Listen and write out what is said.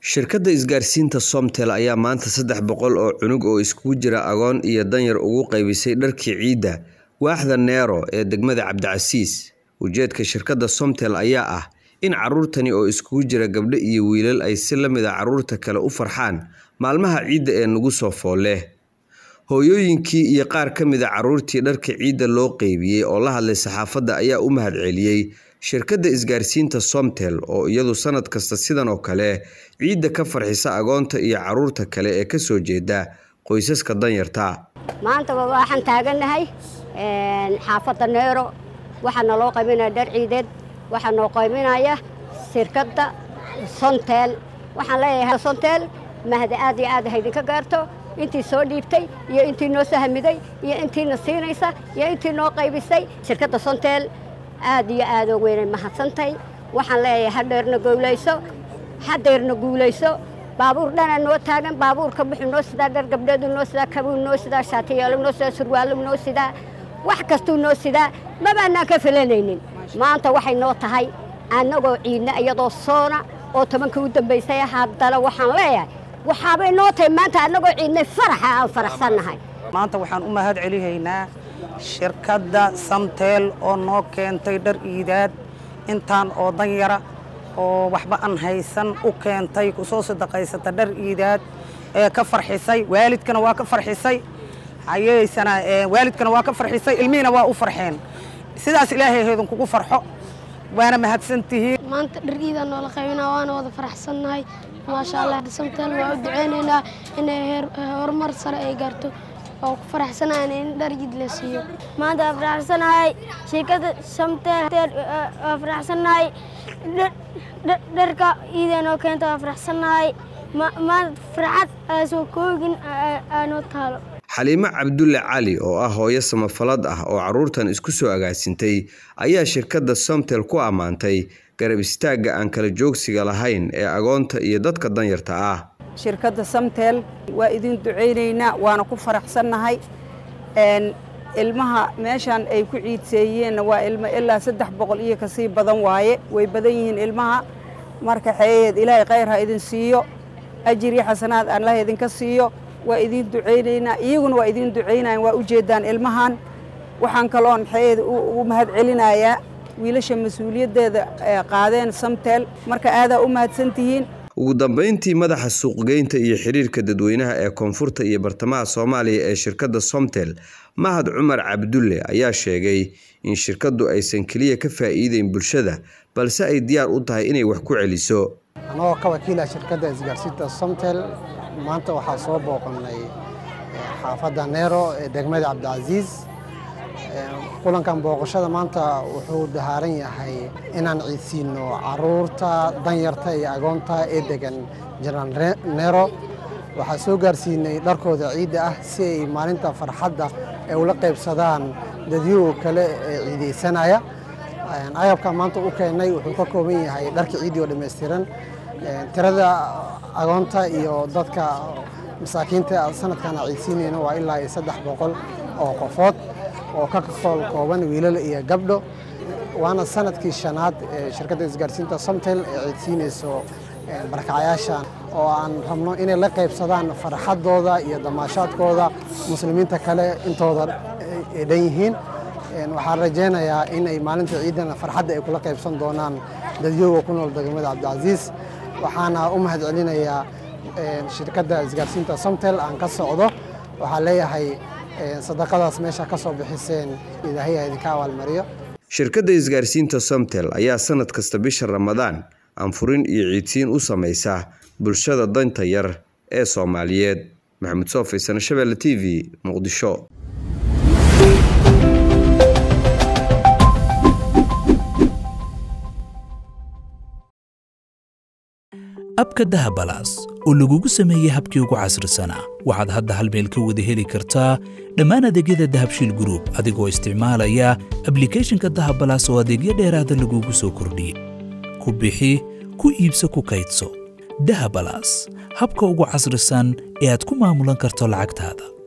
shirkadda isgaarsiinta Somtel ayaa maanta 300 oo cunug oo isku jira agoon iyo danyar ugu qaybisay dharkii ciida waaxda Nero ee degmada Cabdicasiis. Ujeedka shirkadda Somtel ayaa ah in caruurtani oo isku jira gabdho iyo wiilal ay si lamid ah caruurta kale u farxaan maalmaha ciida ee nagu soo fooleh. Hooyooyinkii iyo qaar kamid ah caruurtii dharkii ciida loo qaybiyay oo la hadlay saxaafadda ayaa u mahad celiyay shirkadda isgaarsiinta Somtel oo iyadu sanad kasta sidan oo kale ciida ka farxisa agoonta iyo caruurta kale ee ka soo jeeda qoysaska danyarta. maanta waxaan taaganahay xaafadda Nero waxaana loo qaybinaa dhar ciideed waxaana qaybinaya shirkadda Somtel waxaan leeyahay Somtel mahad aad iyo aad idinka gaarto intii soo dhiibtay iyo intii noo sahmiday iyo intii nasiinaysa iyo intii noo qaybisay shirkadda Somtel aad iyo aad ugu weynay mahadsantahay waxaan leeyahay hadeerna guulayso baabuur dhan noo taagan baabuurka bixin noo sida dhar gabdheedu noo sida kabu noo sida shaatiyaal noo sida surwaal noo sida wax kasto noo sida ma baana ka filanaynin maanta waxay noo tahay anagoo ciidna iyadoo soona oo 10ka u dambeysay haddana waxaan leeyahay waxaabay noo tahay maanta anagoo ciidna faraxsanahay maanta waxaan u mahad celiyeynaa shirkadda Somtel oo noo keentay dhar ciidaad intaan oo danyara oo waxba aan haysan u keentay ku soo sadaqaysata dhar ciidaad ee ka farxisay waalidkana waa ka farxisay hayeysana waalidkana waa ka farxisay ilmihina waa u farxeen sidaas ilaahay heedan kugu farxo وانا مهتسنتي مانت دريدا ولا خينا وانا وضع فرحسناي ما شاء الله Somtel وادعينا ان هرمر سر اي غارتو او فرحسنا ان درجد لسيو ما دا فرحسناي شركه Somtel فرحسناي دركا ايدانو كنتو فرحسناي ما فرحت اسو كوغن انو تالو حليمة عبد الله علي oo ah hooyo samafalad ah oo caruurtan isku soo agaasintay ayaa shirkadda Somtel ku amaantay garab istaaga aan kala joogsiga lahayn ee agoonta iyo dadka danyarta ah shirkadda Somtel waa idin duceyneynaa waana ku faraxsanahay ilmaha meeshan ay ku ciidseeyeen waa ilmo ilaa 300 iyo ka sii badan waaye way badan yihiin ilmaha marka xeeyad ilaahay khayr ha idin siiyo ajir iyo xasanaad aan la idin ka siiyo وإذين دعينا إيجون وإذين دعينا وأوجدان المهان وحن كلام حيد ومهد علينا يا ويلش المسؤولية ده قاعدين Somtel مركز هذا أمهد سنتين. ودبنتي مدح السوق جينت يحرير كددوينها كونفورت يبرتمع صومالي شركة Somtel مهد عمر عبد الله يا شيء إن شركة أي سنكلية كفا إيدين بالشدة بل سأي ديار أطهى إني وحكوا على سوق. أنا كوكيل شركة إزجارسيت Somtel maanta waxaa soo booqanay xaafadda Nero ee degmada Cabdicasiis kulankan booqashada maanta wuxuu dahaaran yahay inaan ciidsiino caruurta danyarta iyo agoonta ee degan General Nero waxaa soo gaarsiinay dharkooda ciida ah si ay maalinta farxadda ay ula qaybsadaan dadyo kale ee ciideysanaya ayabka maanta u keenay wuxuu ka kooban yahay dharka ciida oo dhameystiran tirada agoonta iyo dadka masaakiinta sanadkan ciidsiinayna waa ilaa 300 oo qofood oo ka kooban wiilal iyo gabdho waana sanadkii shanaad ee shirkadda isgaarsiinta Somtel ay ciidsiinayso barakacayaasha oo aan rabno inay la qaybsadaan farxadooda iyo damaashaadkooda muslimiinta kale intooda dhan yihiin waxaan rajeynayaa inay maalinta ciidana farxadda ay kula qaybsan doonaan dadweynaha ku nool degmada Cabdicasiis waxaana u mahad celinayaa shirkadda isgaarsiinta Somtel aan ka socdo waxa leeyahay sadaqadaas meesha ka soo bixiseen ilaahay ay idinka abaalmariyo shirkadda isgaarsiinta Somtel ayaa sanad kasta bisha Ramadaan aan furin iyo ciidsiin u sameeysa bulshada danta yar ee Soomaaliyeed maxamed soofaysan Shabeela TV muqdisho abka Dahab Plus oo lagu sameeyay habkii ugu casrisana waxaad hadda hal meel ka wada heli kartaa dhammaan adeegyada Dahab Shil Group adigoo isticmaalaya application-ka Dahab Plus oo adeegyo dheeraad ah lagu soo kordhiyay ku bixi ku iibso ku kaydso Dahab Plus habka ugu casrisan ee aad ku maamulan karto lacagtaada